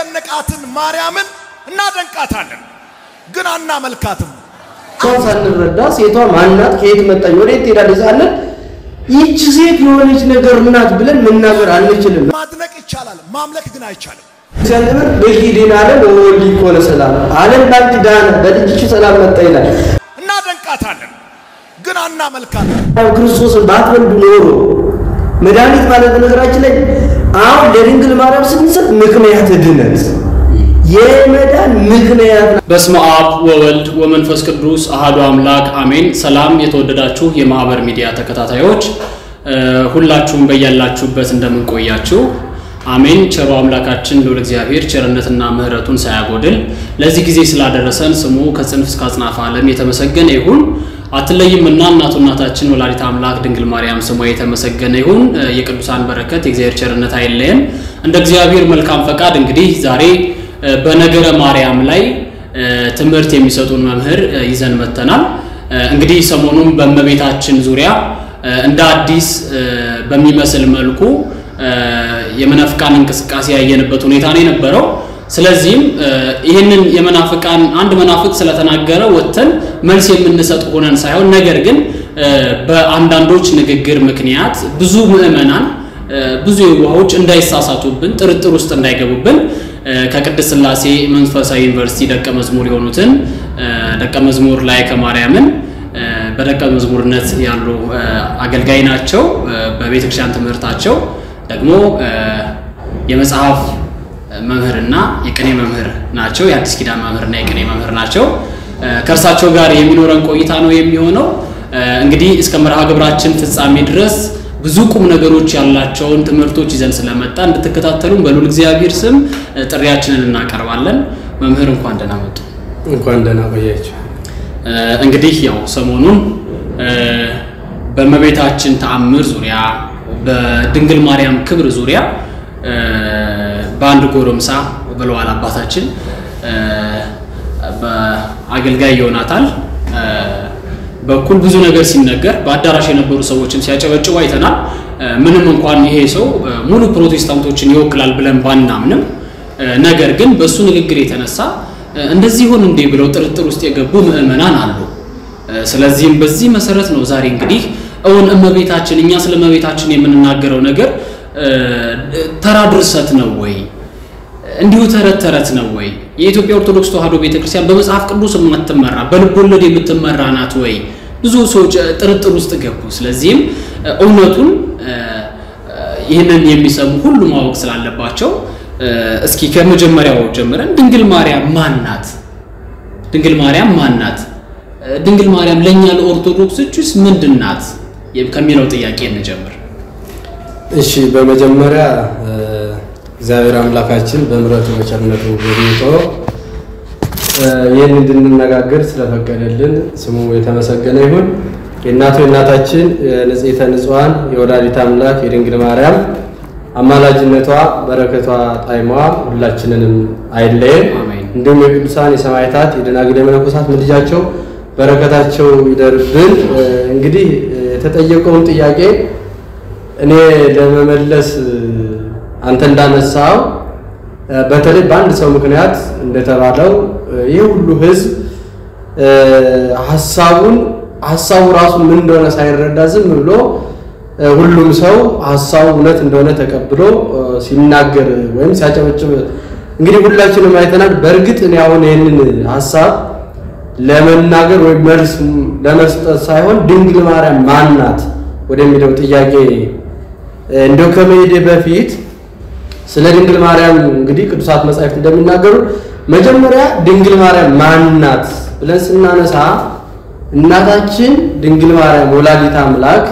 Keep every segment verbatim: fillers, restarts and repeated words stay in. ያደነቃትን ማርያምን እናደንቃታለን ግን አናመልካትም ሰው ሳንረዳ ሴቷ ማናት ከየት መጣች ወዴት ሄዳለች ይቺ ሴት የሆነች ነገር እናት ብለን መናገር አንችልም ማድነቅ ይቻላል ማምለክ ግን አይቻልም ዘንብር በሂድና አለ ወዲ ኮለ ሰላም አለም ባንት ዳን በልጅሽ ሰላም መጣ ይላል እናደንቃታለን ግን አናመልካትም ክርስቶስን ባትወልዱ ኖሮ መድኃኒት ማለት ነገራችን ላይ አሁን ለድንግል ማርያም ስንሰጥ ምክንያት ድነት የመዳን ምክንያት በስመ አብ ወወልድ ወመንፈስ ቅዱስ አሐዱ አምላክ አሜን ሰላም የተወደዳችሁ የማህበር ሚዲያ ተከታታዮች ሁላችሁም በእያላችሁበት እንደምን ቆያችሁ አሜን ቸር አምላካችን ለወልድ እግዚአብሔር ቸርነትና ምህረቱን ሳያጎድል ለዚህ ጊዜ ስላደረሰን ስሙ ከጽንፍ እስከ አጽናፈ ዓለም የተመሰገነ ይሁን አትለይምና እናቱ እናታችን ወላዲተ አምላክ ድንግል ማርያም ስሟ የተመሰገነ ይሁን የቅዱሳን በረከት የእግዚአብሔር ቸርነት አይለየን እንደ እግዚአብሔር መልካም ፈቃድ እንግዲህ ዛሬ በነገረ ማርያም ላይ ትምህርት የሚሰጡን መምህር ይዘን መተናል እንግዲህ ሰሞኑን በእመቤታችን ዙሪያ እንደ አዲስ በሚመስል መልኩ የመናፍቃን እንቅስቃሴ ያየንበት ሁኔታ ነው የነበረው ስለዚህም ይሄንን የመናፍቃን አንድ መናፍቅ ስለተናገረ ወጥተን መልስ የምንሰጥ ሆነን ሳይሆን ነገር ግን በአንዳንዶች ንግግር ምክንያት ብዙ ምዕመናን ብዙ የዋሆች እንዳይሳሳቱብን ጥርጥር ውስጥ እንዳይገቡብን ከቅድስት ሥላሴ መንፈሳዊ ዩኒቨርሲቲ ደቀ መዝሙር የሆኑትን ደቀ መዝሙር ላይ ከማርያምን በደቀ መዝሙርነት ያሉ አገልጋይ ናቸው በቤተክርስቲያን ትምህርታቸው ደግሞ የመጽሐፍ መምህርና የቅኔ መምህር ናቸው የአዲስ ኪዳን መምህርና የቅኔ መምህር ናቸው ከርሳቸው ጋር የሚኖረን ቆይታ ነው የሚሆነው እንግዲህ እስከ መርሃ ግብራችን ፍጻሜ ድረስ ብዙ ቁም ነገሮች ያላቸውን ትምህርቶች ይዘን ስለመጣ እንድትከታተሉን በሉል እግዚአብሔር ስም ጥሪያችንን እናቀርባለን መምህር እንኳን ደህና መጡ እንኳን ደህና ቆያችሁ እንግዲህ ያው ሰሞኑን በእመቤታችን ተአምር ዙሪያ በድንግል ማርያም ክብር ዙሪያ ባንድ ጎረምሳ በለዋል አባታችን በአገልጋይ ዮናታል በኩል ብዙ ነገር ሲነገር በአዳራሽ የነበሩ ሰዎችን ሲያጨበጭቡ አይተናል ምንም እንኳን ይሄ ሰው ሙሉ ፕሮቴስታንቶችን ይወክላል ብለን ባናምንም ነገር ግን በሱ ንግግር የተነሳ እንደዚህ ሆን እንደ ብለው ጥርጥር ውስጥ የገቡ ምዕመናን አሉ ስለዚህም በዚህ መሰረት ነው ዛሬ እንግዲህ እውን እመቤታችን እኛ ስለ እመቤታችን የምንናገረው ነገር ተራ ድርሰት ነው ወይ እንዲሁ ተረት ተረት ነው ወይ የኢትዮጵያ ኦርቶዶክስ ተዋህዶ ቤተክርስቲያን በመጽሐፍ ቅዱስ የማትመራ በልቦለድ የምትመራ ናት ወይ ብዙ ሰዎች ጥርጥር ውስጥ ገቡ ስለዚህም እውነቱን ይሄንን የሚሰሙ ሁሉ ማወቅ ስላለባቸው እስኪ ከመጀመሪያው ጀምረን ድንግል ማርያም ማን ናት ድንግል ማርያም ማን ናት ድንግል ማርያም ለኛ ለኦርቶዶክሶችስ ምንድን ናት ከሚለው ጥያቄ እንጀምር እሺ በመጀመሪያ እግዚአብሔር አምላካችን በመረጡ መጨነቁ ወዲቶ የኔን እንድንነጋገር ስለፈቀደልን ስሙ የተመሰገነ ይሁን እናቱ እናታችን ንጽሕተ ንጹሃን የወላዲተ አምላክ የድንግል ማርያም አማላጅነቷ በረከቷ ጣይሟ ሁላችንንም አይለየን እንዲሁም የቅዱሳን የሰማዕታት የደናግል የመነኮሳት ምልጃቸው በረከታቸው ይደርብን እንግዲህ የተጠየቀውን ጥያቄ እኔ ለመመለስ አንተ እንዳነሳው በተለይ በአንድ ሰው ምክንያት እንደተባለው ይሄ ሁሉ ህዝብ ሐሳቡን ሐሳቡ ራሱ ምን እንደሆነ ሳይረዳ ዝም ብሎ ሁሉም ሰው ሐሳቡ እውነት እንደሆነ ተቀብሎ ሲናገር ወይም ሲያጨበጭብ እንግዲህ ሁላችንም አይተናል በእርግጥ እኔ አሁን ይሄንን ሐሳብ ለመናገር ወይ መልስ ለመስጠት ሳይሆን ድንግል ማርያም ማን ናት ወደሚለው ጥያቄ እንደው ከመሄዴ በፊት ስለ ድንግል ማርያም እንግዲህ ቅዱሳት መጻሕፍት እንደሚናገሩ መጀመሪያ ድንግል ማርያም ማን ናት ብለን ስናነሳ እናታችን ድንግል ማርያም ወላዲተ አምላክ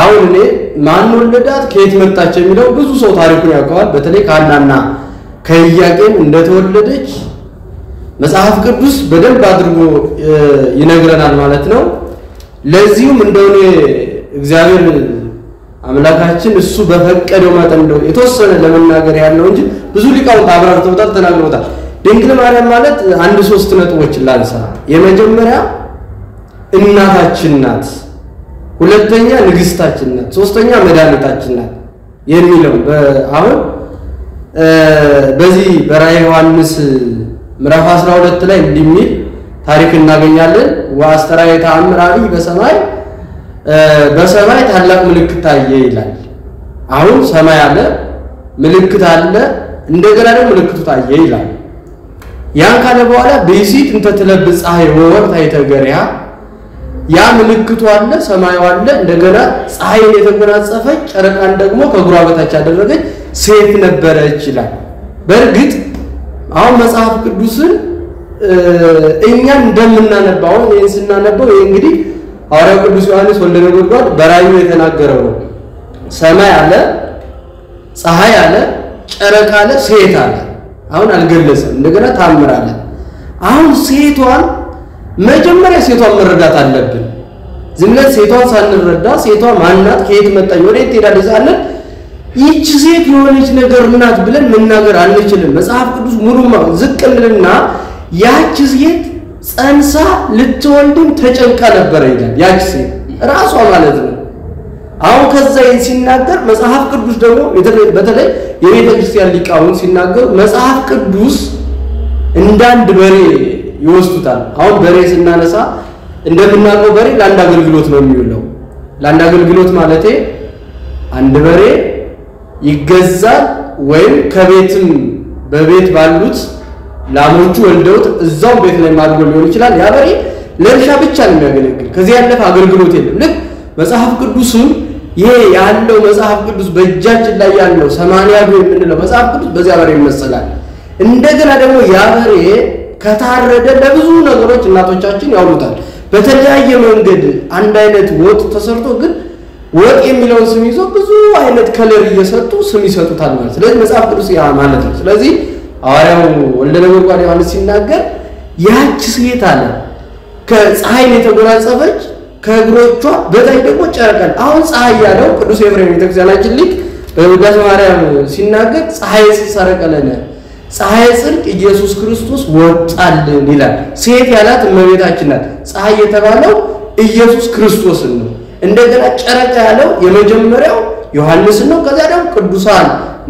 አሁን እኔ ማን ወለዳት ከየት መጣች የሚለው ብዙ ሰው ታሪኩን ያውቀዋል በተለይ ከሐናና ከኢያቄም እንደተወለደች መጽሐፍ ቅዱስ በደንብ አድርጎ ይነግረናል ማለት ነው ለዚህም እንደሆነ እግዚአብሔር አምላካችን እሱ በፈቀደው መጠን ነው የተወሰነ ለመናገር ያለው እንጂ ብዙ ሊቃውንት አብራርተው ተናግረውታል ድንግል ማርያም ማለት አንድ ሶስት ነጥቦች ላንሳ የመጀመሪያ እናታችን ናት ሁለተኛ ንግስታችን ናት ሶስተኛ መድኃኒታችን ናት የሚለው አሁን በዚህ በራዕየ ዮሐንስ ምዕራፍ አስራ ሁለት ላይ እንዲሚል ታሪክ እናገኛለን። ወአስተራየ ተአምራዊ በሰማይ በሰማይ ታላቅ ምልክት ታየ ይላል። አሁን ሰማይ አለ፣ ምልክት አለ፣ እንደገና ደግሞ ምልክቱ ታየ ይላል። ያን ካለ በኋላ በዚህ እንተ ተለብጽ ፀሐይ ወወርታ ይተገሪያ ያ ምልክቱ አለ፣ ሰማዩ አለ፣ እንደገና ፀሐይን የተጎናጸፈች ጨረቃን ደግሞ ከግሯ በታች አደረገች ሴት ነበረች ይላል። በእርግጥ አሁን መጽሐፍ ቅዱስን እኛ እንደምናነባው እንስናነባው እንግዲህ ሐዋርያው ቅዱስ ዮሐንስ ወልደ ነጎድጓድ በራዕዩ የተናገረው ነው። ሰማይ አለ፣ ፀሐይ አለ፣ ጨረቃ አለ፣ ሴት አለ። አሁን አልገለጸም፣ እንደገና ታምር አለ። አሁን ሴቷን መጀመሪያ ሴቷን መረዳት አለብን። ዝም ብለን ሴቷን ሳንረዳ ሴቷ ማናት ከየት መጣች ወዴት ሄዳለች ሳንል ይህች ሴት የሆነች ነገር ምናት ብለን መናገር አንችልም። መጽሐፍ ቅዱስ ሙሉማ ዝቅልና ያቺ ሴት ጸንሳ ልትወልድም ተጨንቃ ነበር ይላል። ያቺ ሴት ራሷ ማለት ነው። አሁን ከዛ ሲናገር መጽሐፍ ቅዱስ ደግሞ በተለይ የቤተ ክርስቲያን ሊቃውን ሲናገር መጽሐፍ ቅዱስ እንዳንድ በሬ ይወስዱታል። አሁን በሬ ስናነሳ እንደምናቀው በሬ ለአንድ አገልግሎት ነው የሚውለው። ለአንድ አገልግሎት ማለቴ አንድ በሬ ይገዛል ወይም ከቤትም በቤት ባሉት ላሞቹ ወልደውት እዛው ቤት ላይ ማድጎል ሊሆን ይችላል። ያ በሬ ለእርሻ ብቻ ነው የሚያገለግል፣ ከዚህ ያለፈ አገልግሎት የለም። ልክ መጽሐፍ ቅዱስም ይሄ ያለው መጽሐፍ ቅዱስ በእጃችን ላይ ያለው ሰማንያ ብር የምንለው መጽሐፍ ቅዱስ በዚያ በሬ ይመስላል። እንደገና ደግሞ ያ በሬ ከታረደ ለብዙ ነገሮች እናቶቻችን ያውሉታል። በተለያየ መንገድ አንድ አይነት ወጥ ተሰርቶ ግን ወጥ የሚለውን ስም ይዞ ብዙ አይነት ከለር እየሰጡ ስም ይሰጡታል ማለት። ስለዚህ መጽሐፍ ቅዱስ ያ ማለት ነው። ስለዚህ ሐዋርያው ወልደ ነጎድጓድ ዮሐንስ ሲናገር ያቺ ሴት አለ ከፀሐይን የተጎናጸፈች ከእግሮቿ በታች ደግሞ ጨረቃ። አሁን ፀሐይ ያለው ቅዱስ ኤፍሬም የተገዛናችን ልክ በውዳሴ ማርያም ሲናገር ፀሐይ ሲሰረቀለነ ፀሐይ ጽድቅ ኢየሱስ ክርስቶስ ወጣልን ይላል። ሴት ያላት እመቤታችን ናት። ፀሐይ የተባለው ኢየሱስ ክርስቶስ ነው። እንደገና ጨረቃ ያለው የመጀመሪያው ዮሐንስ ነው። ከዛ ደግሞ ቅዱሳን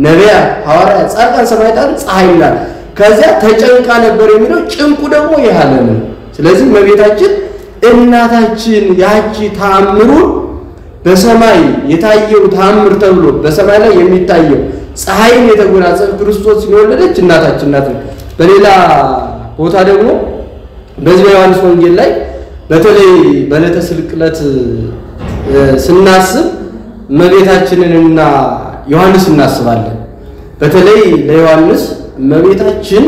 ነቢያት፣ ሐዋርያት፣ ጻድቃን፣ ሰማዕታት ፀሐይ ናት። ከዛ ተጨንቃ ነበር የሚለው ጭንቁ ደግሞ ይያለ ነው። ስለዚህ እመቤታችን እናታችን ያቺ ታምሩ በሰማይ የታየው ታምር ተብሎ በሰማይ ላይ የሚታየው ፀሐይን የተጎናጸፈ ክርስቶስ የወለደች እናታችን ናት። በሌላ ቦታ ደግሞ በዚህ በዮሐንስ ወንጌል ላይ በተለይ በዕለተ ስቅለት ስናስብ እመቤታችንንና ዮሐንስ እናስባለን። በተለይ ለዮሐንስ እመቤታችን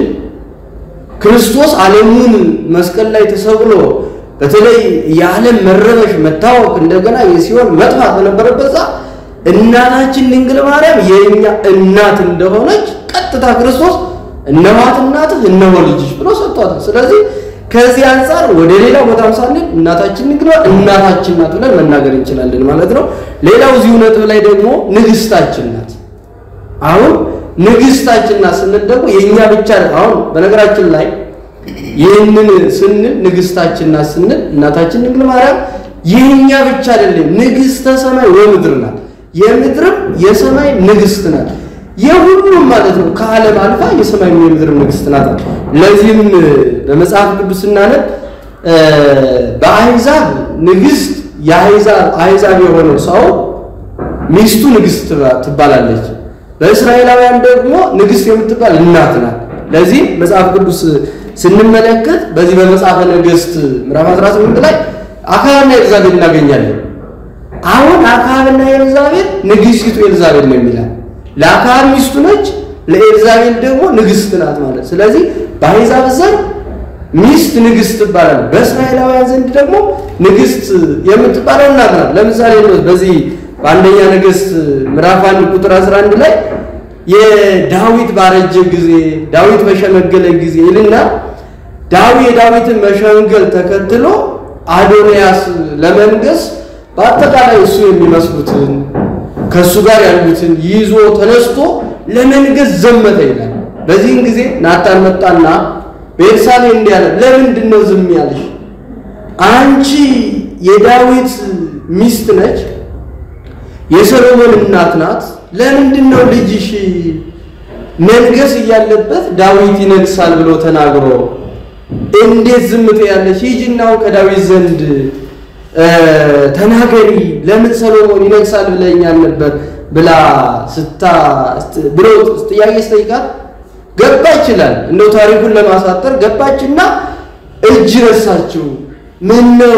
ክርስቶስ ዓለሙን መስቀል ላይ ተሰቅሎ በተለይ የዓለም መረበሽ መታወቅ እንደገና የሲኦል መጥፋት ተነበረበዛ እናታችን ድንግል ማርያም የኛ እናት እንደሆነች ቀጥታ ክርስቶስ እነዋት እናትህ እነሆ ልጅሽ ብሎ ሰጥቷታል። ስለዚህ ከዚህ አንፃር ወደ ሌላ ቦታም ሳንል እናታችን ድንግል እናታችን ናት ብለን መናገር እንችላለን ማለት ነው። ሌላው እዚሁ ነጥብ ላይ ደግሞ ንግስታችን ናት። አሁን ንግስታችን ናት ስንል ደግሞ የኛ ብቻ ነው። አሁን በነገራችን ላይ ይሄንን ስንል ንግስታችን ናት ስንል እናታችን ድንግል ማርያም የኛ ብቻ አይደለም፣ ንግስተ ሰማይ ወምድር ናት። የምድርም የሰማይ ንግስት ናት። የሁሉም ማለት ነው። ከዓለም አልፋ የሰማይ የምድር ንግስት ናት። ለዚህም በመጽሐፍ ቅዱስ እናነብ በአይዛብ ንግስት ያይዛብ አይዛብ የሆነው ሰው ሚስቱ ንግስት ትባላለች። በእስራኤላውያን ደግሞ ንግስት የምትባል እናት ናት። ለዚህ መጽሐፍ ቅዱስ ስንመለከት በዚህ በመጽሐፈ ነገሥት ምዕራፍ አስራ ስምንት ላይ አካብና ኤልዛቤልን እናገኛለን። አሁን አካብና ኤልዛቤል ንግስቲቱ ኤልዛቤል ነው የሚላል። ለአካብ ሚስቱ ነች፣ ለኤልዛቤል ደግሞ ንግስት ናት ማለት። ስለዚህ በአይዛብ ዘንድ ሚስት ንግስት ትባላል፣ በእስራኤላውያን ዘንድ ደግሞ ንግስት የምትባል እናት ናት። ለምሳሌ በዚህ በአንደኛ ነገሥት ምዕራፍ አንድ ቁጥር አስራ አንድ ላይ የዳዊት ባረጀ ጊዜ ዳዊት በሸመገለ ጊዜ ይልና ዳዊት የዳዊትን መሸንገል ተከትሎ አዶንያስ ለመንገስ በአጠቃላይ እሱ የሚመስሉትን ከሱ ጋር ያሉትን ይዞ ተነስቶ ለመንገስ ዘመተ ይላል። በዚህን ጊዜ ናታን መጣና ቤርሳቤ እንዲያለ ለምንድን ነው ዝም ያለሽ? አንቺ የዳዊት ሚስት ነች፣ የሰሎሞን እናት ናት፣ ለምንድን ነው ልጅሽ መንገስ ይያለበት ዳዊት ይነግሳል ብሎ ተናግሮ እንዴት ዝምት ያለሽ ይጅናው ከዳዊት ዘንድ ተናገሪ ለምን ሰሎሞን ይነግሳል ብለኛል ነበር ብላ ስታ ብሎ ጥያቄ ስጠይቃት ገባ ይችላል እንደው ታሪኩን ለማሳጠር ገባችና እጅ ረሳችሁ ምን ነው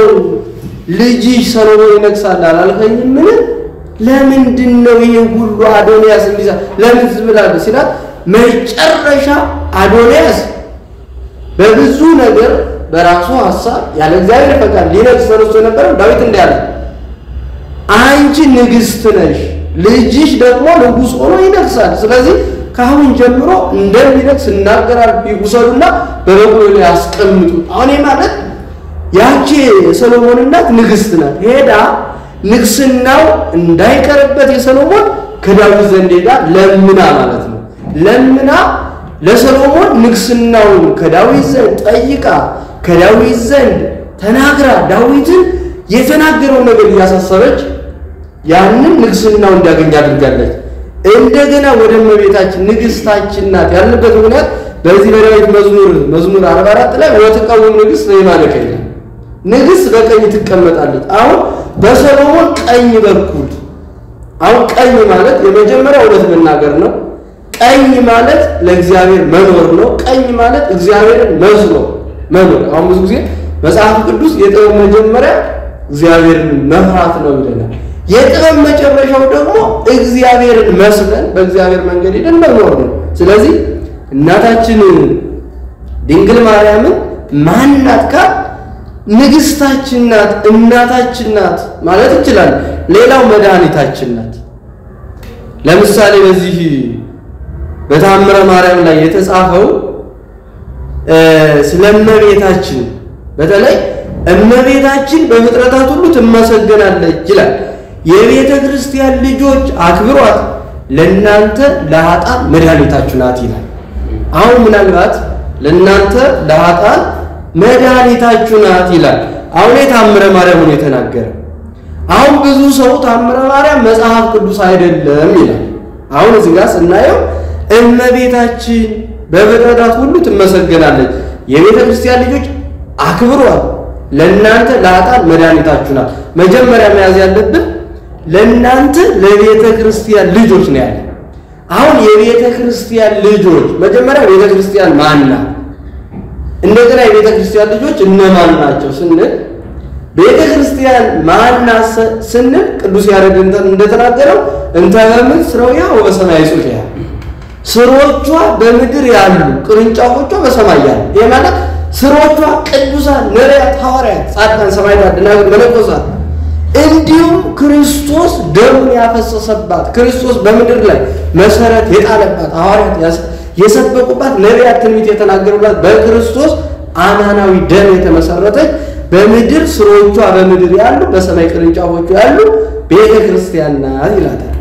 ልጅ ሰሎሞን ይነግሳል አላልከኝ ምን ለምንድን ነው ይሄ ሁሉ አዶንያስ እንዲዛ ለምን ዝምላችሁ ሲላት መጨረሻ አዶንያስ በብዙ ነገር በራሱ ሐሳብ ያለ እግዚአብሔር ፈቃድ ሊነግስ ተርሶ ነበር ዳዊት እንዲያለ አንቺ ንግስት ነሽ ልጅሽ ደግሞ ንጉስ ሆኖ ይነግሳል ስለዚህ ካሁን ጀምሮ እንደሚነግስ እናገራል ይጉሰሉና በበጎ ላይ አስቀምጡ አሁን ማለት ያቺ ሰሎሞን እናት ንግስት ናት ሄዳ ንግስናው እንዳይቀርበት የሰሎሞን ከዳዊት ዘንድ ሄዳ ለምና ማለት ነው ለምና ለሰሎሞን ንግስናው ከዳዊት ዘንድ ጠይቃ ከዳዊት ዘንድ ተናግራ ዳዊትን የተናገረው ነገር ያሳሰረች ያንን ንግስናው እንዳገኝ አድርጋለች እንደገና ወደ መቤታችን ንግስታችን ናት ያለበት ምክንያት በዚህ በዳዊት መዝሙር መዝሙር አርባ አራት ላይ ወተቀውም ንግስ ለይማለከኝ ንግስ በቀኝ ትቀመጣለች አሁን በሰሎሞን ቀኝ በኩል አሁን ቀኝ ማለት የመጀመሪያው ወደ መናገር ነው ቀኝ ማለት ለእግዚአብሔር መኖር ነው ቀኝ ማለት እግዚአብሔርን መዝሎ መኖር አሁን ብዙ ጊዜ መጽሐፍ ቅዱስ የጥበብ መጀመሪያ እግዚአብሔርን መፍራት ነው ይላል የጥበብ መጨረሻው ደግሞ እግዚአብሔርን መስለን በእግዚአብሔር መንገድ ሄደን መኖር ነው ስለዚህ እናታችን ድንግል ማርያምን ማናትካ ንግስታችን ናት እናታችን ናት ማለት ይችላል ሌላው መድኃኒታችን ናት ለምሳሌ በዚህ በታምረ ማርያም ላይ የተጻፈው ስለመቤታችን በተለይ እመቤታችን በፍጥረታት ሁሉ ትመሰገናለች ይችላል የቤተክርስቲያን ልጆች አክብሯት ለናንተ ለሃጣን መድኃኒታችሁ ናት ይላል አሁን ምናልባት ለናንተ ለሃጣን መድኃኒታችሁ ናት ይላል አሁን የታምረ ማርያም ነው የተናገረው አሁን ብዙ ሰው ታምረ ማርያም መጽሐፍ ቅዱስ አይደለም ይላል አሁን እዚህ ጋር ስናየው እመቤታችን በፍጥረታት ሁሉ ትመሰገናለች የቤተክርስቲያን ልጆች አክብሯት ለናንተ ለሃጣን መድኃኒታችሁ ናት መጀመሪያ መያዝ ያለብን ለናንተ ለቤተክርስቲያን ልጆች ነው ያለው አሁን የቤተክርስቲያን ልጆች መጀመሪያ ቤተክርስቲያን ማንና እንደገና የቤተክርስቲያን ልጆች እነማን ናቸው ስንል ቤተክርስቲያን ማናስ ስንል ቅዱስ ያሬድ እንደተናገረው እንተመን ስራውያ ወሰማይ ሱሪያ ስሮቿ በምድር ያሉ ቅርንጫፎቿ በሰማይ ያሉ የማለት ስሮቿ ቅዱሳን ነቢያት ሐዋርያት ጻድቃን ሰማዕታት ደናግል መነኮሳት እንዲሁም ክርስቶስ ደሙን ያፈሰሰባት ክርስቶስ በምድር ላይ መሰረት የጣለባት ሐዋርያት የሰበኩባት ነቢያት ትንቢት የተናገሩላት በክርስቶስ አናናዊ ደም የተመሰረተች በምድር ስሮቿ በምድር ያሉ በሰማይ ቅርንጫፎቿ ያሉ ቤተክርስቲያን ናት ይላታል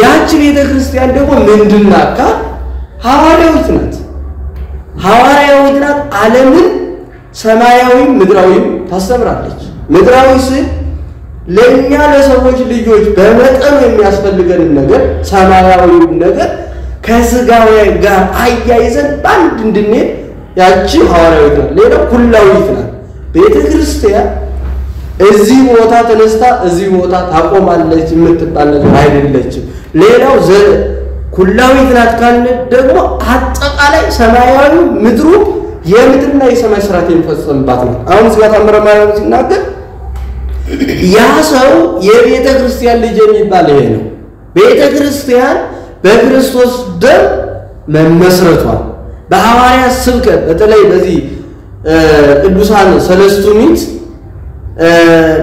ያቺ ቤተክርስቲያን ደግሞ ምንድናካ ሐዋርያት ናት ሐዋርያት ናት ዓለምን ሰማያዊ ምድራዊ ታስተምራለች ምድራዊ ስል ለኛ ለሰዎች ልጆች በመጠኑ የሚያስፈልገን ነገር ሰማያዊ ነገር ከስጋው ጋር አያይዘን ባንድ እንድንሄድ ያቺ ሐዋርያት ናት ሌላ ኩላዊት ናት ቤተክርስቲያን እዚህ ቦታ ተነስታ እዚህ ቦታ ታቆማለች የምትባል ነገር አይደለችም ሌላው ዘ ኩላዊት ናት ካለ ደግሞ አጠቃላይ ሰማያዊ ምድሩ የምድርና የሰማይ ስርዓት የሚፈጸምባት ነው አሁን ስለ ታምረ ማርያም ሲናገር ያ ሰው የቤተክርስቲያን ልጅ የሚባል ይሄ ነው ቤተክርስቲያን በክርስቶስ ደም መመስረቷ በሐዋርያ ስብከት በተለይ በዚህ ቅዱሳን ሰለስቱ ምዕት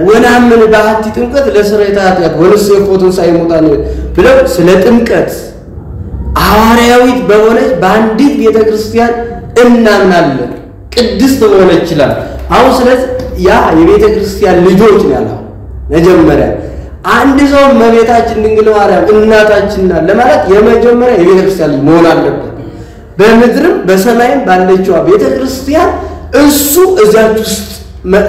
ወናምን ባህቲ ጥምቀት ለስርዓታት ያወርስ የፎቶን ሳይሞታን ብለው ስለ ጥምቀት ሐዋርያዊት በሆነች በአንዲት ቤተክርስቲያን እናምናለን ቅድስት ሆነች ይችላል አሁን ስለዚህ ያ የቤተክርስቲያን ልጆች ናቸው መጀመሪያ አንድ ሰው መቤታችን ድንግል ማርያም እናታችን ናት ለማለት የመጀመሪያ የቤተክርስቲያን መሆን አለበት በምድርም በሰማይም ባለችው ቤተክርስቲያን እሱ እዛች ውስጥ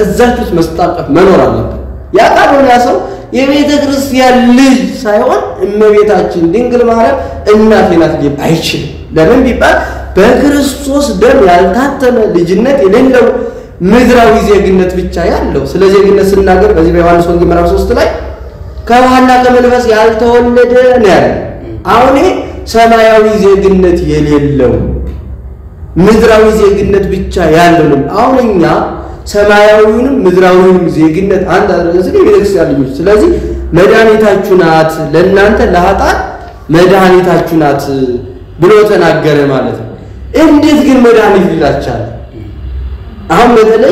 እዛች ውስጥ መስተጣቀፍ መኖር አለበት ያ ታዲያ ያ ሰው የቤተክርስቲያን ልጅ ሳይሆን እመቤታችን ድንግል ማርያም እናት ናት ሊባል አይችልም dalam bipa በክርስቶስ ደም ያልታተመ ልጅነት የሌለው ምድራዊ ዜግነት ብቻ ያለው ስለ ዜግነት ስናገር በዚህ በዮሐንስ ወንጌል ምዕራፍ ሶስት ላይ ከውሃና ከመንፈስ ያልተወለደ ነው ያለው። አሁን ሰማያዊ ዜግነት የሌለው ምድራዊ ዜግነት ብቻ ያለው አሁንኛ ሰማያዊውንም ምድራዊውንም ዜግነት አንድ አድርገን ስለዚህ ያለው ስለዚህ መድኃኒታችሁ ናት ለእናንተ ለኃጣን መድኃኒታችሁ ናት ብሎ ተናገረ ማለት ነው። እንዴት ግን መድኃኒት ይላቻል? አሁን በተለይ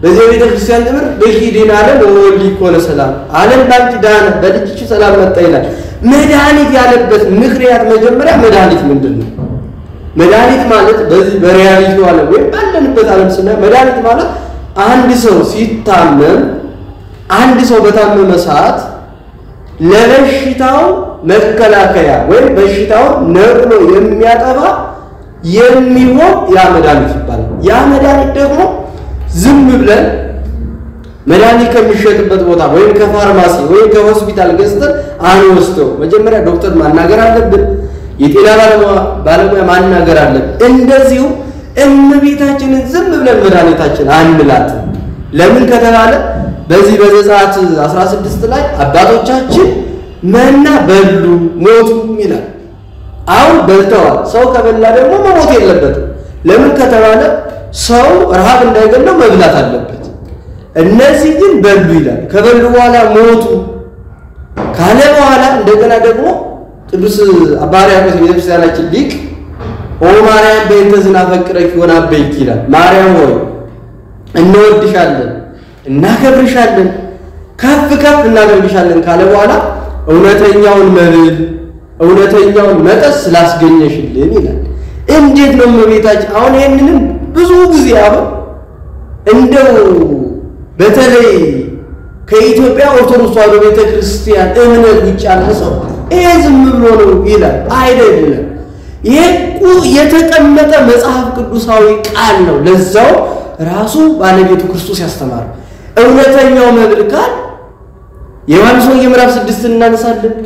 በዚህ ቤተክርስቲያን ድምር በኪዳነ ዓለም ወሊኮለ ሰላም ዓለም ባንቲዳን በልጅቹ ሰላም መጣ ይላል። መድኃኒት ያለበት ምክንያት መጀመሪያ መድኃኒት ምንድነው? መድኃኒት ማለት በዚህ በሪያሊቲው ዓለም ወይ ባለንበት ዓለም ስለ መድኃኒት ማለት አንድ ሰው ሲታመም አንድ ሰው በታመመ ሰዓት ለበሽታው መከላከያ ወይ በሽታው ነቅሎ የሚያጠፋ የሚሆን ያ መድኃኒት ይባላል። ያ መድኃኒት ደግሞ ዝም ብለን መድኃኒት ከሚሸጥበት ቦታ ወይ ከፋርማሲ ወይ ከሆስፒታል ገዝተን አንወስደው። መጀመሪያ ዶክተር ማናገር አለብን፣ የጤና ባለሙያ ማናገር አለብን። እንደዚሁ እመቤታችንን ዝም ብለን መድኃኒታችን አንላት። ለምን ከተባለ በዚህ በዘጸአት አስራ ስድስት ላይ አባቶቻችን መና በሉ ሞቱ ይላል። አው በልተዋል። ሰው ከበላ ደግሞ መሞት የለበትም። ለምን ከተባለ ሰው ረሃብ እንዳይገለው መብላት አለበት። እነዚህ ግን በሉ ይላል። ከበሉ በኋላ ሞቱ ካለ በኋላ እንደገና ደግሞ ቅዱስ አባ ሕርያቆስ የቤተክርስቲያናችን ሊቅ ኦ ማርያም በእንተ ዝናፈቅረኪ ወናበይኪ ይላል። ማርያም ሆይ እንወድሻለን እናከብርሻለን ከፍ ከፍ እናደርግሻለን ካለ በኋላ እውነተኛውን መብል እውነተኛውን መጠጥ ስላስገኘሽልን ይላል። እንዴት ነው እመቤታችን? አሁን ይሄንንም ብዙ ጊዜ አሁን እንደው በተለይ ከኢትዮጵያ ኦርቶዶክስ ተዋሕዶ ቤተክርስቲያን እምነት ውጭ ያለ ሰው ይሄ ዝም ብሎ ነው ይላል። አይደለም፣ ይሄ የተቀመጠ መጽሐፍ ቅዱሳዊ ቃል ነው። ለዛው ራሱ ባለቤቱ ክርስቶስ ያስተማረ እውነተኛው መብል ቃል ዮሐንስ ወንጌል ምዕራፍ ስድስት እናነሳለን።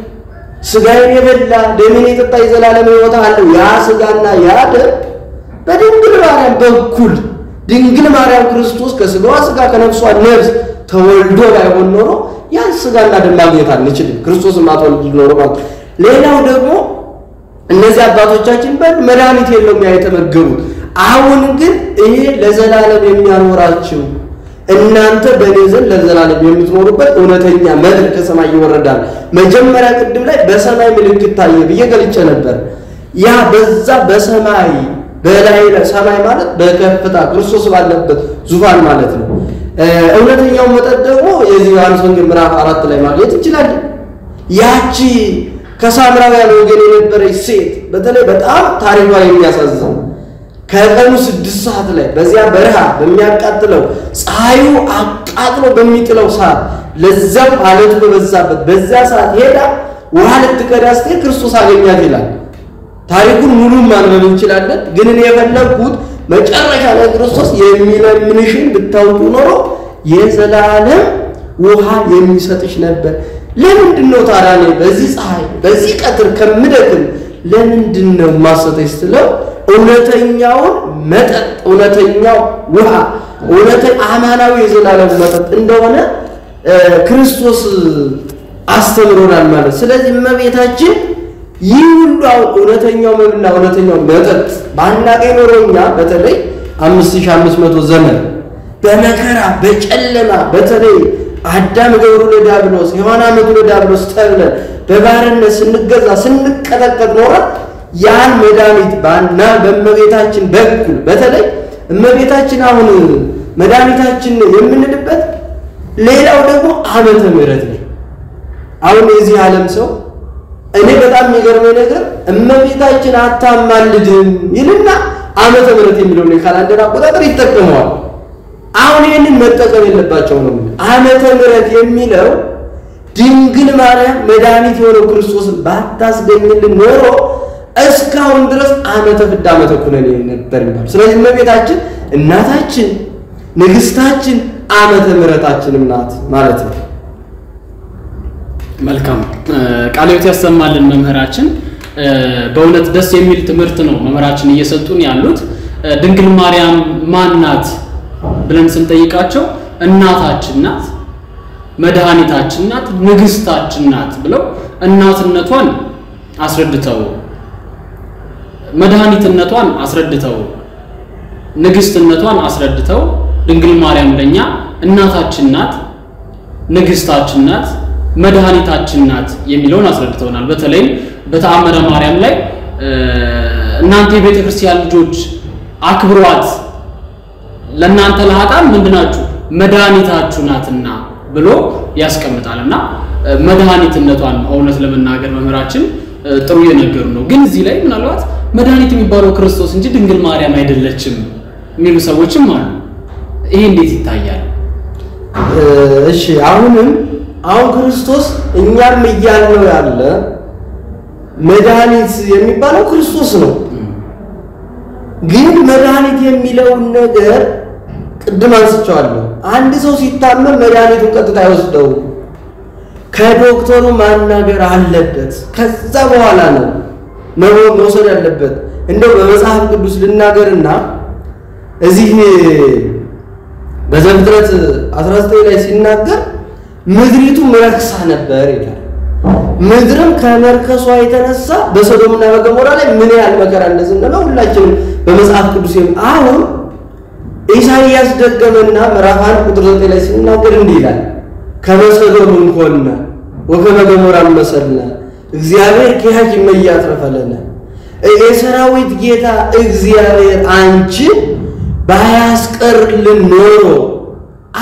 ስጋዬን የበላ ደሜን የጠጣ የዘላለም ሕይወት አለው። ያ ስጋና ያ ደም በድንግል ማርያም በኩል ድንግል ማርያም ክርስቶስ ከስጋዋ ስጋ ከነፍሷ ነፍስ ተወልዶ ባይሆን ኖሮ ያን ስጋና ደም ማግኘት አንችልም። ክርስቶስም አትወልድ ኖሮ ማለት። ሌላው ደግሞ እነዚህ አባቶቻችን በመድኃኒት የለውም ያይተመገቡት። አሁን ግን ይሄ ለዘላለም የሚያኖራችሁ እናንተ በነዘን ለዘላለም የምትኖሩበት እውነተኛ መድር ከሰማይ ይወርዳል። መጀመሪያ ቅድም ላይ በሰማይ ምልክት ታየ በየገልጨ ነበር። ያ በዛ በሰማይ በላይ ለሰማይ ማለት በከፍታ ክርስቶስ ባለበት ዙፋን ማለት ነው። እውነተኛው መጠጥ ደግሞ የዚህ ዮሐንስ ወንጌል ምዕራፍ አራት ላይ ማግኘት እንችላለን። ያቺ ከሳምራውያን ወገን የነበረች ሴት በተለይ በጣም ታሪኳ የሚያሳዝን ከቀኑ ስድስት ሰዓት ላይ በዚያ በረሃ በሚያቃጥለው ፀሐዩ አቃጥሎ በሚጥለው ሰዓት ለዛም አለት በበዛበት በዚያ ሰዓት ሄዳ ውሃ ልትቀዳ ስትሄድ ክርስቶስ አገኛት ይላል። ታሪኩን ሙሉ ማንበብ እንችላለን። ግን እኔ የፈለኩት መጨረሻ ላይ ክርስቶስ የሚለምንሽን ብታውቁ ኖሮ የዘላለም ውሃ የሚሰጥሽ ነበር። ለምንድን ነው ታዲያ እኔ በዚህ ፀሐይ በዚህ ቀትር ከምደክም ለምንድን ነው ማሰተሽ ስለው እውነተኛው መጠጥ እውነተኛው ውሃ እውነተኛ አማናዊ የዘላለም መጠጥ እንደሆነ ክርስቶስ አስተምሮናል ማለት። ስለዚህ እመቤታችን ይህ ሁሉ እውነተኛው መብልና እውነተኛው መጠጥ ባናገኝ ኖሮኛ በተለይ አምስት ሺህ አምስት መቶ ዘመን በመከራ በጨለማ በተለይ አዳም ገብሩ ለዲያብሎስ ሔዋን አመዱ ለዲያብሎስ ተብለን በባርነት ስንገዛ ስንቀጠቀጥ ኖረ ያን መድኃኒት ባና በእመቤታችን በኩል በተለይ እመቤታችን አሁን መድኃኒታችን የምንልበት ሌላው ደግሞ ዓመተ ምሕረት ነው። አሁን እዚህ ዓለም ሰው እኔ በጣም የሚገርመኝ ነገር እመቤታችን አታማልድም ይልና ዓመተ ምሕረት የሚለው ነው ካላንደር አቆጣጠር ይተከመዋል። አሁን ይሄንን መጠቀም የለባቸው ነው። ዓመተ ምሕረት የሚለው ድንግል ማርያም መድኃኒት የሆነው ክርስቶስን ባታስገኝልን ኖሮ እስካሁን ድረስ ዓመተ ፍዳ ዓመተ ኩነኔ ነበር ማለት። ስለዚህ እመቤታችን እናታችን ንግስታችን ዓመተ ምሕረታችንም ናት ማለት ነው። መልካም ቃልዎት ያሰማልን መምህራችን። በእውነት ደስ የሚል ትምርት ነው መመራችን እየሰጡን ያሉት ድንግል ማርያም ማናት ብለን ስንጠይቃቸው እናታችን ናት መድኃኒታችን ናት ንግስታችን ናት ብለው እናትነቷን አስረድተው መድኃኒትነቷን አስረድተው ንግስትነቷን አስረድተው ድንግል ማርያም ለኛ እናታችን ናት ንግስታችን ናት መድኃኒታችን ናት የሚለውን አስረድተውናል በተለይ በተአመረ ማርያም ላይ እናንተ የቤተ ክርስቲያን ልጆች አክብሯት ለእናንተ ለሃጣን ምንድናችሁ መድኃኒታችሁ ናትና ብሎ ያስቀምጣልና መድኃኒትነቷን ኦነት ለመናገር መምህራችን ጥሩ የነገሩ ነው ግን እዚህ ላይ ምናልባት መድኃኒት የሚባለው ክርስቶስ እንጂ ድንግል ማርያም አይደለችም የሚሉ ሰዎችም አሉ ይሄ እንዴት ይታያል እሺ አሁንም አሁን ክርስቶስ እኛም ይያልነው ያለ መድኃኒት የሚባለው ክርስቶስ ነው ግን መድኃኒት የሚለው ነገር ቅድም አንስቻለሁ አንድ ሰው ሲታመም መድኃኒቱን ቀጥታ አይወስደው ከዶክተሩ ማናገር አለበት ከዛ በኋላ ነው መወሰድ ያለበት እንደው በመጽሐፍ ቅዱስ ልናገርና እዚህ በዘፍጥረት አስራ ዘጠኝ ላይ ሲናገር ምድሪቱ መርክሳ ነበር ይላል ምድርም ከመርከሷ የተነሳ በሰዶምና በገሞራ ላይ ምን ያህል መከራ እንደዘነበ ሁላችንም በመጽሐፍ ቅዱስ አሁን ኢሳይያስ ደገመና ምዕራፍ አንድ ቁጥር ዘጠኝ ላይ ሲናገር እንዲህ ይላል ከመሰዶም እንኮንና ወገመገሞራ መሰልና እግዚአብሔር ከያጅ መያጥረፈለና እየሰራዊት ጌታ እግዚአብሔር አንቺ ባያስቀርልን ኖሮ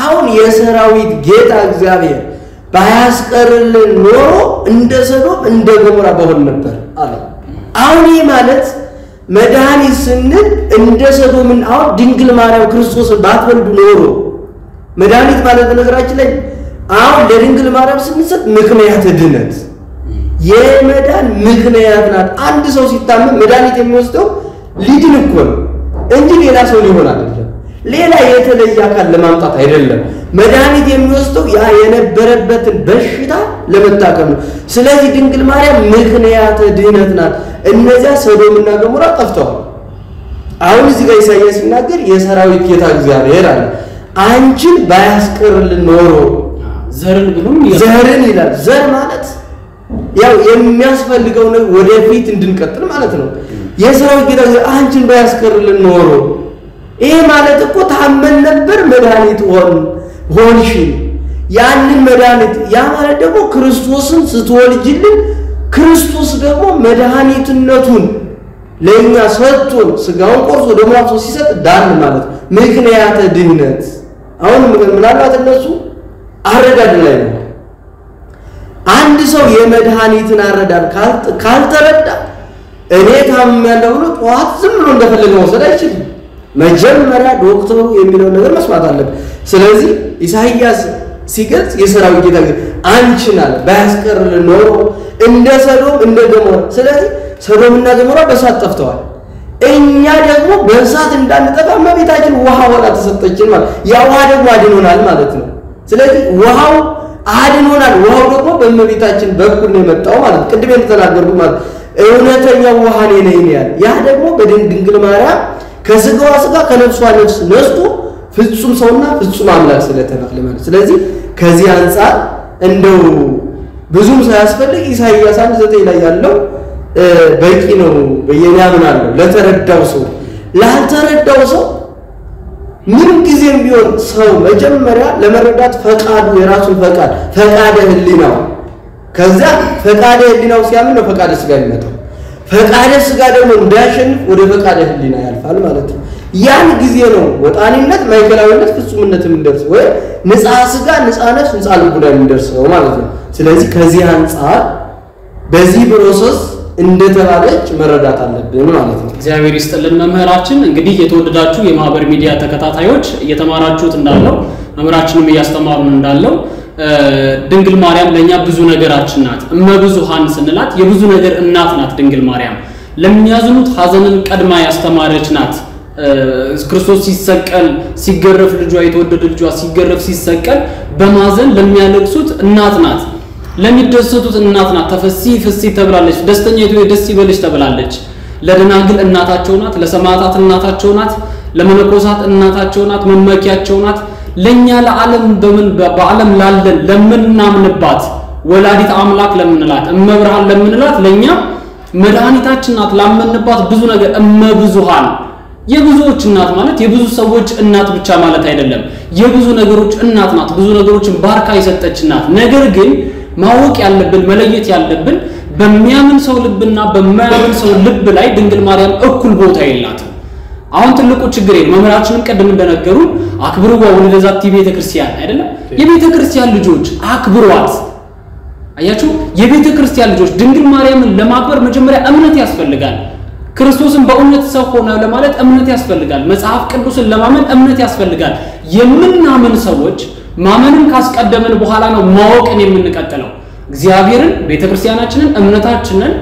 አሁን የሰራዊት ጌታ እግዚአብሔር ባያስቀርልን ኖሮ እንደ ሰዶም እንደ ገሞራ በሆን ነበር አለ አሁን ይሄ ማለት መድኃኒት ስንል እንደ ሰዶምን አሁን ድንግል ማርያም ክርስቶስን ባትወልድ ኖሮ መድኃኒት ማለት በነገራችን ላይ አሁን ለድንግል ማርያም ስንሰጥ ምክንያት ድነት የመዳን ምክንያት ናት አንድ ሰው ሲታመም መድኃኒት የሚወስደው ሊድን እኮ ነው እንጂ ሌላ ሰው ሊሆን አይደለም ሌላ የተለየ አካል ለማምጣት አይደለም መድኃኒት የሚወስደው ያ የነበረበትን በሽታ ለመታከም ነው ስለዚህ ድንግል ማርያም ምክንያት ድነት ናት እነዚያ ሰዶምና ገሞራ ጠፍተዋል አሁን እዚህ ጋር ኢሳይያስ ሲናገር የሰራዊት ጌታ እግዚአብሔር አለ አንቺን ባያስቀርልን ኖሮ ዘርን ብሎም ዘርን ይላል ዘር ማለት ያው የሚያስፈልገው ነው ወደፊት እንድንቀጥል ማለት ነው የሰራዊት ጌታ አንቺን ባያስቀርልን ኖሮ ይሄ ማለት እኮ ታመን ነበር መድኃኒት ሆን ሆንሽ ያንን መድኃኒት ያ ማለት ደግሞ ክርስቶስን ስትወልጅልን ክርስቶስ ደግሞ መድኃኒትነቱን ለኛ ሰጥቶን ስጋውን ቆርሶ ደግሞ አጥቶ ሲሰጥ ዳን ማለት ምክንያት ድነት አሁን ምናልባት እነሱ አረዳድ ላይ ነው አንድ ሰው የመድኃኒትን አረዳድ ካልተረዳ እኔ ታመመለሁ ነው ጧት ዝም ብሎ እንደፈለገ ወሰደ አይችልም መጀመሪያ ዶክተሩ የሚለው ነገር መስማት አለበት ስለዚህ ኢሳይያስ ሲገልጽ የሰራዊት ጌታ አንቺን አለ ባያስቀርልን ኖሮ እንደ ሰዶም እንደ ገሞራ ስለዚህ ሰዶምና ገሞራ በእሳት ጠፍተዋል እኛ ደግሞ በእሳት እንዳንጠፋ እመቤታችን ውሃ ሆና ተሰጠችን ማለት ያ ውሃ ደግሞ አድኖናል ማለት ነው ስለዚህ ውሃው አድኖናል ውሃው ደግሞ በእመቤታችን በኩል ነው የመጣው ማለት ቅድም እንደተናገርኩ ማለት እውነተኛ ውሃ ላይ ነኝ ያለ ያ ደግሞ በድንግል ማርያም ከስጋዋ ስጋ ከነፍሷ ነፍስ ነስቶ ፍጹም ሰውና ፍጹም አምላክ ስለተፈለቀ ማለት ስለዚህ ከዚህ አንፃር እንደው ብዙም ሳያስፈልግ ኢሳይያስ አንድ ዘጠኝ ላይ ያለው በቂ ነው በየኛምን አለ ለተረዳው ሰው ላልተረዳው ሰው ምንም ጊዜም ቢሆን ሰው መጀመሪያ ለመረዳት ፈቃዱ የራሱ ፈቃድ ፈቃደ ህሊናው ከዛ ፈቃደ ህሊናው ሲያምን ነው ፈቃደ ስጋ የሚመጣው ፈቃደ ስጋ ደግሞ እንዳያሸንፍ ወደ ፈቃደ ህሊና ያልፋል ማለት ነው ያን ጊዜ ነው ወጣኒነት ማይከላዊነት ፍጹምነትም እንደርስ ወይ ንጻ ስጋ ንጻ ነፍስ ንጻ ልቡና እንደርሰው ማለት ነው ስለዚህ ከዚህ አንፃር በዚህ ፕሮሰስ እንደተባለች መረዳት አለብን ማለት ነው እግዚአብሔር ይስጥልን መምህራችን እንግዲህ የተወደዳችሁ የማህበር ሚዲያ ተከታታዮች እየተማራችሁት እንዳለው መምህራችንም እያስተማሩን እንዳለው ድንግል ማርያም ለኛ ብዙ ነገራችን ናት እመብዙሃን ስንላት የብዙ ነገር እናት ናት ድንግል ማርያም ለሚያዝኑት ሐዘንን ቀድማ ያስተማረች ናት ክርስቶስ ሲሰቀል ሲገረፍ ልጇ የተወደደ ልጇ ሲገረፍ ሲሰቀል በማዘን ለሚያለቅሱት እናት ናት ለሚደሰቱት እናት ናት ተፈሲ ፍሲ ተብላለች ደስተኛይቱ ደስ ይበልሽ ተብላለች ለደናግል እናታቸው ናት ለሰማዕታት እናታቸው ናት ለመነኮሳት እናታቸው ናት መመኪያቸው ናት ለኛ ለዓለም በምን በዓለም ላለን ለምናምንባት ወላዲት አምላክ ለምንላት እመብርሃን ለምንላት ለኛ መድኃኒታችን ናት ላመንባት ብዙ ነገር እመብዙሃን የብዙዎች እናት ማለት የብዙ ሰዎች እናት ብቻ ማለት አይደለም የብዙ ነገሮች እናት ናት ብዙ ነገሮችን ባርካ የሰጠች እናት ነገር ግን ማወቅ ያለብን መለየት ያለብን በሚያምን ሰው ልብና በማያምን ሰው ልብ ላይ ድንግል ማርያም እኩል ቦታ የላትም አሁን ትልቁ ችግር ነው መምህራችንን ቀደም እንደነገሩ አክብሩ ወለዛቲ ቤተክርስቲያን አይደለም የቤተክርስቲያን ልጆች አክብሯት አያችሁ የቤተክርስቲያን ልጆች ድንግል ማርያምን ለማክበር መጀመሪያ እምነት ያስፈልጋል ክርስቶስን በእውነት ሰው ሆነ ለማለት እምነት ያስፈልጋል መጽሐፍ ቅዱስን ለማመን እምነት ያስፈልጋል የምናምን ሰዎች ማመንን ካስቀደመን በኋላ ነው ማወቅን የምንቀጥለው እግዚአብሔርን ቤተክርስቲያናችንን እምነታችንን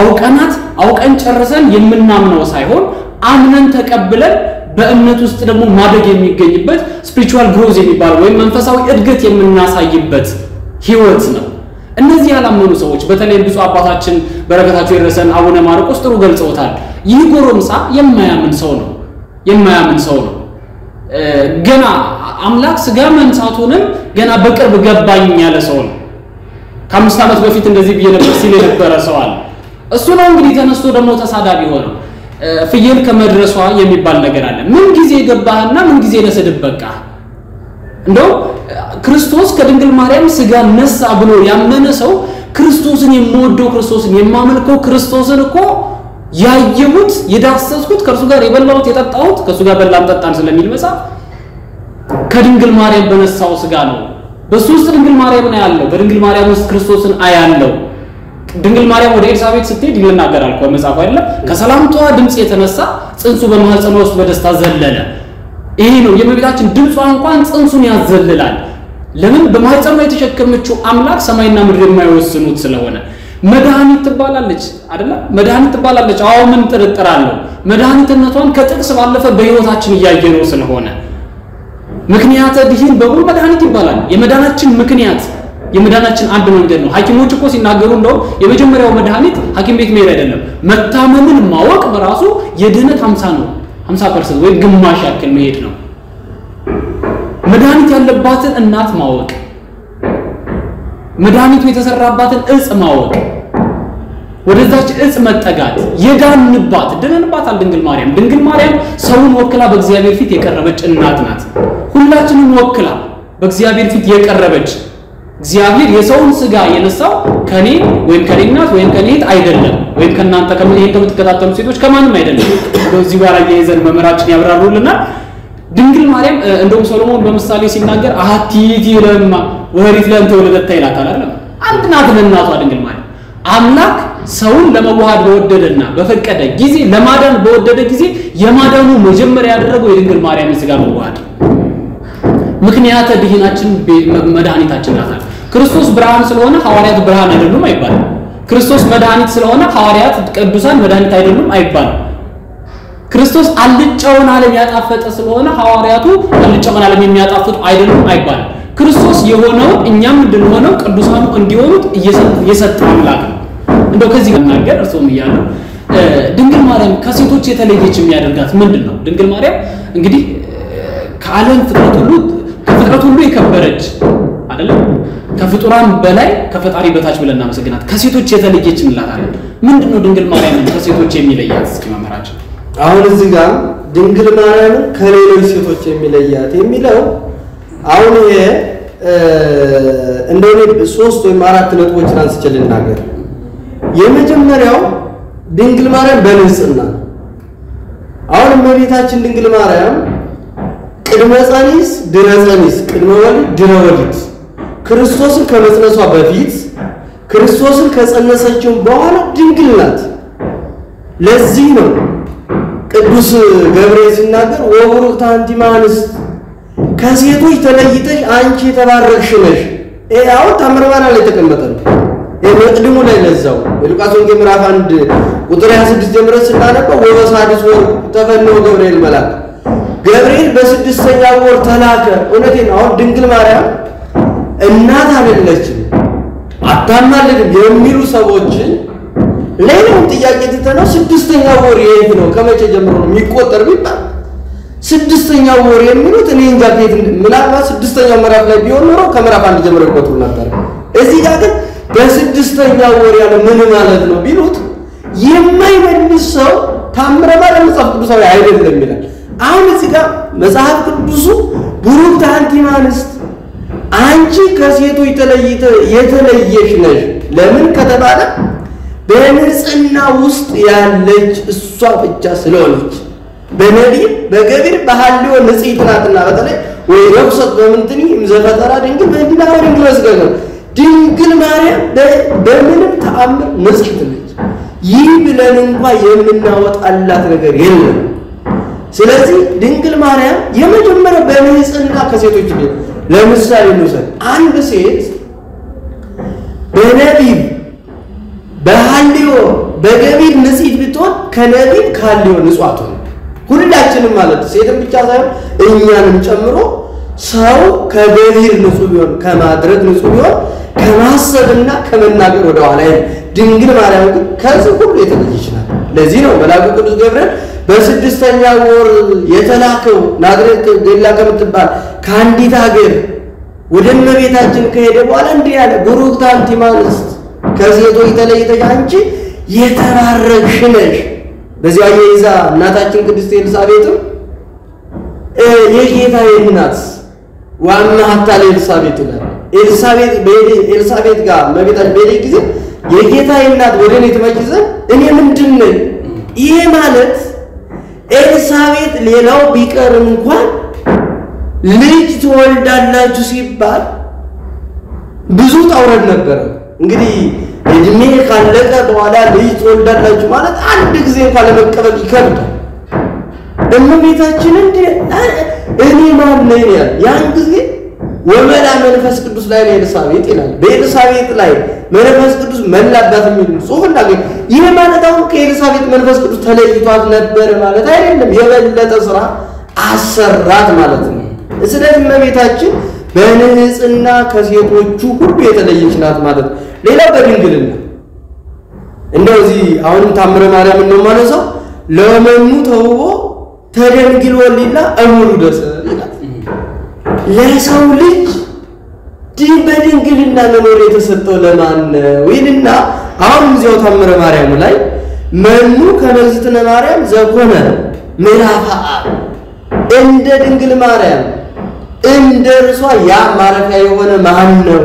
አውቀናት አውቀን ጨርሰን የምናምነው ሳይሆን አምነን ተቀብለን በእምነት ውስጥ ደግሞ ማደግ የሚገኝበት spiritual growth የሚባለው ወይ መንፈሳዊ እድገት የምናሳይበት ህይወት ነው እነዚህ ያላመኑ ሰዎች በተለይ ብዙ አባታችን በረከታቸው ይረሰን አቡነ ማርቆስ ጥሩ ገልጸውታል ይህ ጎሮምሳ የማያምን ሰው ነው የማያምን ሰው ነው ገና አምላክ ስጋ መንጻቱንም ገና በቅርብ ገባኝ ያለ ሰው ነው ከአምስት አመት በፊት እንደዚህ በየነበረ ሲል የነበረ ሰው አለ እሱ ነው እንግዲህ ተነስቶ ደግሞ ተሳዳቢ ሆነ ፍየል ከመድረሷ የሚባል ነገር አለ ምን ጊዜ ገባህና ምን ጊዜ ለሰደበቃ እንደው ክርስቶስ ከድንግል ማርያም ስጋ ነሳ ብሎ ያመነ ሰው ክርስቶስን የምወደው ክርስቶስን የማመልከው ክርስቶስን እኮ ያየሁት የዳሰስኩት ከርሱ ጋር የበላሁት የጠጣሁት ከሱ ጋር በላም ጠጣን ስለሚል መጽሐፍ ከድንግል ማርያም በነሳው ስጋ ነው በሱ ውስጥ ድንግል ማርያምን ያያለው በድንግል ማርያም ውስጥ ክርስቶስን አያለው ድንግል ማርያም ወደ ኤልሳቤጥ ስትሄድ ይናገራል ቆይ መጽሐፍ አይደለም ከሰላምቷ ድምጽ የተነሳ ጽንሱ በማህፀኗ ውስጥ በደስታ ዘለለ ይሄ ነው የመቤታችን ድምጿ እንኳን ጽንሱን ያዘልላል ለምን በማህፀኗ የተሸከመችው አምላክ ሰማይና ምድር የማይወስኑት ስለሆነ መድኃኒት ትባላለች አይደል መድኃኒት ትባላለች አዎ ምን ጥርጥር አለው መድኃኒትነቷን ከጥቅስ ባለፈ በህይወታችን ያያየነው ስለሆነ ምክንያት እድህን በሙሉ መድኃኒት ይባላል የመዳናችን ምክንያት የመዳናችን አንድ መንገድ ነው ሐኪሞች እኮ ሲናገሩ እንደው የመጀመሪያው መድኃኒት ሐኪም ቤት መሄድ አይደለም መታመምን ማወቅ በራሱ የድህነት ሃምሳ ነው ሃምሳ ፐርሰንት ወይ ግማሽ ያክል መሄድ ነው መድኃኒት ያለባትን እናት ማወቅ መድኃኒቱ የተሰራባትን እጽ ማወቅ ወደዛች እጽ መጠጋት የዳንባት ድንንባት ድንግል ማርያም ድንግል ማርያም ሰውን ወክላ በእግዚአብሔር ፊት የቀረበች እናት ናት ሁላችንም ወክላ በእግዚአብሔር ፊት የቀረበች እግዚአብሔር የሰውን ስጋ የነሳው ከኔ ወይም ከኔናት ወይም ከኔት አይደለም ወይም ከናንተ ከመሄድ ተከታተሉ ሴቶች ከማንም አይደለም እንደዚህ ጋር ያይዘን መመራችን ያብራሩልና ድንግል ማርያም እንደውም ሰሎሞን በመሳሌ ሲናገር አሃቲ ይረማ ወሪት ለእንተ ወለደታ ይላታል አይደል አንድ ናት ለእናቷ ድንግል ማርያም አምላክ ሰውን ለመዋሃድ በወደደና በፈቀደ ጊዜ ለማዳን በወደደ ጊዜ የማዳኑ መጀመሪያ ያደረገው የድንግል ማርያም ስጋ መዋሃድ ምክንያት ድህናችን መድኃኒታችን ናት ክርስቶስ ብርሃን ስለሆነ ሐዋርያት ብርሃን አይደሉም አይባል ክርስቶስ መድኃኒት ስለሆነ ሐዋርያት ቅዱሳን መድኃኒት አይደሉም አይባል ክርስቶስ አልጫውን ዓለም ያጣፈጠ ስለሆነ ሐዋርያቱ አልጫውን ዓለም የሚያጣፍጡ አይደሉም አይባል ክርስቶስ የሆነው እኛም እንደሆነው ቅዱሳኑ እንዲሆኑት እየሰጠን አምላክ እንደው ከዚህ ጋር ነገር እርሱም ይያሉ ድንግል ማርያም ከሴቶች የተለየች የሚያደርጋት ምንድነው ድንግል ማርያም እንግዲህ ከዓለም ፍጥረት ሁሉ ከፍጥረት ሁሉ የከበረች አይደለም ከፍጡራን በላይ ከፈጣሪ በታች ብለና መስገናት ከሴቶች የተለየች እንላታለን ምንድነው ድንግል ማርያም ከሴቶች የሚለያት እስኪ መምህራችን አሁን እዚህ ጋር ድንግል ማርያም ከሌሎች ሴቶች የሚለያት የሚለው አሁን ይሄ እንደኔ ሶስት ወይ አራት ነጥቦችን አንስቼልናገር የመጀመሪያው ድንግል ማርያም በንጽህና አሁን እመቤታችን ድንግል ማርያም ቅድመ ጸኒስ ድኅረ ጸኒስ ቅድመ ወሊድ ድኅረ ወሊድ ክርስቶስን ከመጽነሷ በፊት ክርስቶስን ከጸነሰችው በኋላ ድንግል ናት ለዚህ ነው ቅዱስ ገብርኤል ሲናገር ወብሩክት አንቲ እምአንስት ከሴቶች ተለይተሽ አንቺ የተባረክሽ ነሽ እያው ታምርባና ላይ ተቀመጠን የመቅድሙ ላይ ለዛው የሉቃስ ወንጌል ምዕራፍ አንድ ቁጥር ሃያ ስድስት ጀምሮ ስናነበው ወበሳድስ ወር ተፈነወ ገብርኤል መልአክ ገብርኤል በስድስተኛው ወር ተላከ እውነቴን አሁን ድንግል ማርያም እናት አይደለችም አታማልድም የሚሉ ሰዎችን ለምን ጥያቄ ተተነሱ ስድስተኛ ወር ይሄ ነው ከመቼ ጀምሮ ነው የሚቆጠር ቢባል ስድስተኛ ወር የሚሉት እኔ እንጃ ቤት ምናልባት ስድስተኛ ምዕራፍ ላይ ቢሆን ኖሮ ከምዕራፍ አንድ ጀምሮ ቆጥሩ ነበር እዚህ ጋር ግን በስድስተኛ ወር ያለ ምን ማለት ነው ቢሉት የማይመልስ ሰው ታምረ ማለት መጽሐፍ ቅዱሳዊ አይደለም ይላል አሁን እዚህ ጋር መጽሐፍ ቅዱሱ ቡሩክ ታንቲማንስት አንቺ ከሴቶች ተለይተ የተለየሽ ነሽ ለምን ከተባለ በንጽህና ውስጥ ያለች እሷ ብቻ ስለሆነች በነብይ በገቢር በሐልዮ ንጽህት ናትና በተለይ ወይ ረክሰት በእንትኒ ዘፈጠራ ድንግል በእንዲና ማርያም ድረስ ገና ድንግል ማርያም በምንም ተአምር ንጽህት ነች ይህ ብለን እንኳን የምናወጣላት ነገር የለም ስለዚህ ድንግል ማርያም የመጀመሪያ በንጽህና ከሴቶች ልጅ ለምሳሌ ንሰል አንድ ሴት በነብይ በሐልዮ በገቢር ንጽህት ብትሆን ከነብይ ከሐልዮ ንጽዋት ነው ሁላችንም ማለት ሴትም ብቻ ሳይሆን እኛንም ጨምሮ ሰው ከገቢር ንጹህ ቢሆን ከማድረግ ንጹህ ቢሆን ከማሰብና ከመናገር ወደ ኋላ ይል ድንግል ማርያም ግን ከዚህ ሁሉ የተለየች ናት ለዚህ ነው መልአኩ ቅዱስ ገብርኤል በስድስተኛ ወር የተላከው ናዝሬት ገሊላ ከምትባል ከአንዲት ሀገር ወደ እመቤታችን ከሄደ በኋላ እንዲህ ያለ ቡሩክት አንቺ ማንስት ከሴቶች ተለይተሽ አንቺ የተባረክሽ ነሽ በዚያ የይዛ እናታችን ቅድስት ኤልሳቤጥ የጌታዬ እናት ዋና አታለ ኤልሳቤጥ ጋር ኤልሳቤጥ በሄደ ኤልሳቤጥ ጋር መቤታችን በሄደ ጊዜ የጌታዬ እናት ወደኔ ተመጭዘ እኔ ምንድነኝ ይሄ ማለት ኤልሳቤጥ ሌላው ቢቀር እንኳን ልጅ ትወልዳላችሁ ሲባል ብዙ ታውረድ ነበር እንግዲህ እድሜ ካለቀ በኋላ ልጅ ትወልዳላችሁ ማለት አንድ ጊዜ እንኳን ለመቀበል ይከብዳል እመቤታችን እንደ እኔ ማን ነኝ ያን ጊዜ ወመላ መንፈስ ቅዱስ ላይ ኤልሳቤጥ ይላል በኤልሳቤጥ ላይ መንፈስ ቅዱስ መላባት የሚል ጽሁፍ እንዳገኘ ይሄ ማለት አሁን ከኤልሳቤጥ መንፈስ ቅዱስ ተለይቷት ነበር ማለት አይደለም የበለጠ ስራ አሰራት ማለት ነው ስለዚህ እመቤታችን በንጽህና ከሴቶቹ ሁሉ የተለየች ናት ማለት ነው ሌላ በድንግልና እንደዚህ አሁንም ታምረ ማርያም ነው ማለት ነው ለመኑ ተውቦ ተደንግሎ ሊላ እሙሉ ደስ ለሰው ልጅ ድንግልና መኖር የተሰጠው ለማን ነው ይልና አሁን እዚያው ታምረ ማርያም ላይ መኑ ከመዝትነ ማርያም ዘኮነ ምራፋ እንደ ድንግል ማርያም እንደርሷ ያ ማረፊያ የሆነ ማን ነው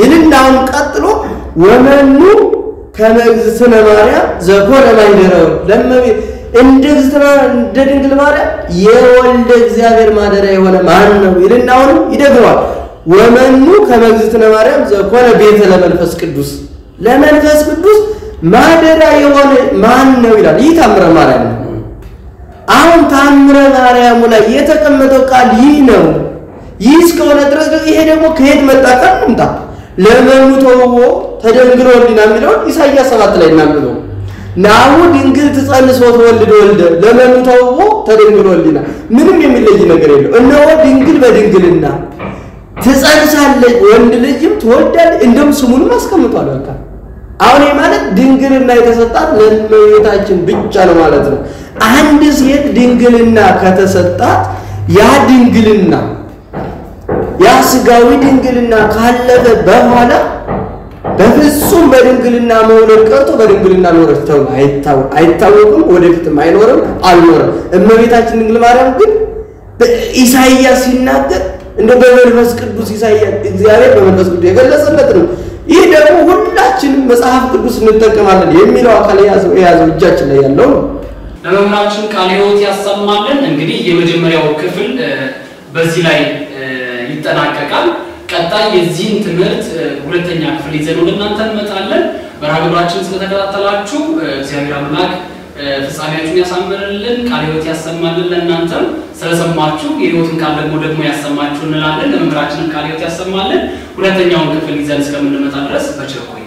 ይልናን ቀጥሎ ወመኑ ከመግዝእትነ ማርያም ዘኮነ ማይደረው ለምሜ እንደዝራ እንደድንግል ማርያም የወልደ እግዚአብሔር ማደሪያ የሆነ ማን ነው ይልናውን ይደግማል ወመኑ ከመግዝእትነ ማርያም ዘኮነ ቤተ ለመንፈስ ቅዱስ ለመንፈስ ቅዱስ ማደሪያ የሆነ ማን ነው ይላል ይህ ታምረ ማርያም አሁን ታምረ ማርያም ላይ የተቀመጠው ቃል ይህ ነው ይህ እስከሆነ ድረስ ይሄ ደግሞ ከሄድ መጣቀም እንታ ለመኑ ተውቦ ተደንግሎ ሊናምለው ኢሳይያስ ሰባት ላይ እናምለው ናው ድንግል ትጸንስ ወተወልድ ወልደ ለመኑ ተውቦ ተደንግሎ ሊና ምንም የሚለይ ነገር የለው እነሆ ድንግል በድንግልና ትጸንሳለች ወንድ ልጅም ትወልዳለች እንደም ስሙን ማስቀምጧል በቃ አሁን ማለት ድንግልና የተሰጣት ለእመቤታችን ብቻ ነው ማለት ነው አንድ ሴት ድንግልና ከተሰጣት ያ ድንግልና ያ ስጋዊ ድንግልና ካለፈ በኋላ በፍጹም በድንግልና መውለድ ቀርቶ በድንግልና ኖረች ተው አይታው አይታወቅም ወደፊትም አይኖርም አልኖርም እመቤታችን ድንግል ማርያም ግን ኢሳይያስ ሲናገር እንደ በመንፈስ ቅዱስ ኢሳይያስ እግዚአብሔር በመንፈስ ቅዱስ የገለጸለት ነው ይህ ደግሞ ሁላችንም መጽሐፍ ቅዱስ እንተቀማለን የሚለው አካል ያዘው ያዘው እጃችን ላይ ያለው ነው ለመሆናችን ቃል ህይወት ያሰማልን እንግዲህ የመጀመሪያው ክፍል በዚህ ላይ ይጠናቀቃል ቀጣይ የዚህን ትምህርት ሁለተኛ ክፍል ይዘን እናንተ እንመጣለን በራግብራችን ስለተከታተላችሁ እግዚአብሔር አምላክ ፍጻሜያችሁን ያሳምርልን ቃል ህይወት ያሰማልን ለእናንተ ስለሰማችሁ የህይወትን ቃል ደግሞ ደግሞ ያሰማችሁን እንላለን ለመምህራችን ቃል ህይወት ያሰማልን ሁለተኛውን ክፍል ይዘን ስለምንመጣ ድረስ በቸር ቆዩ